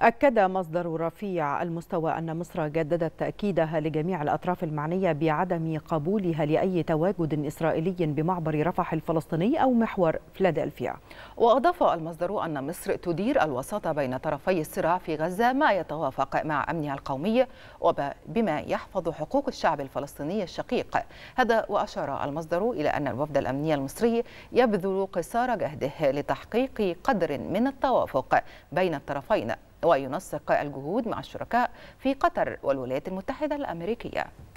أكد مصدر رفيع المستوى أن مصر جددت تأكيدها لجميع الأطراف المعنية بعدم قبولها لأي تواجد إسرائيلي بمعبر رفح الفلسطيني أو محور فيلادلفيا. وأضاف المصدر أن مصر تدير الوساطة بين طرفي الصراع في غزة، ما يتوافق مع أمنها القومي وبما يحفظ حقوق الشعب الفلسطيني الشقيق. هذا وأشار المصدر إلى أن الوفد الأمني المصري يبذل قصارى جهده لتحقيق قدر من التوافق بين الطرفين، وينسق الجهود مع الشركاء في قطر والولايات المتحدة الأمريكية.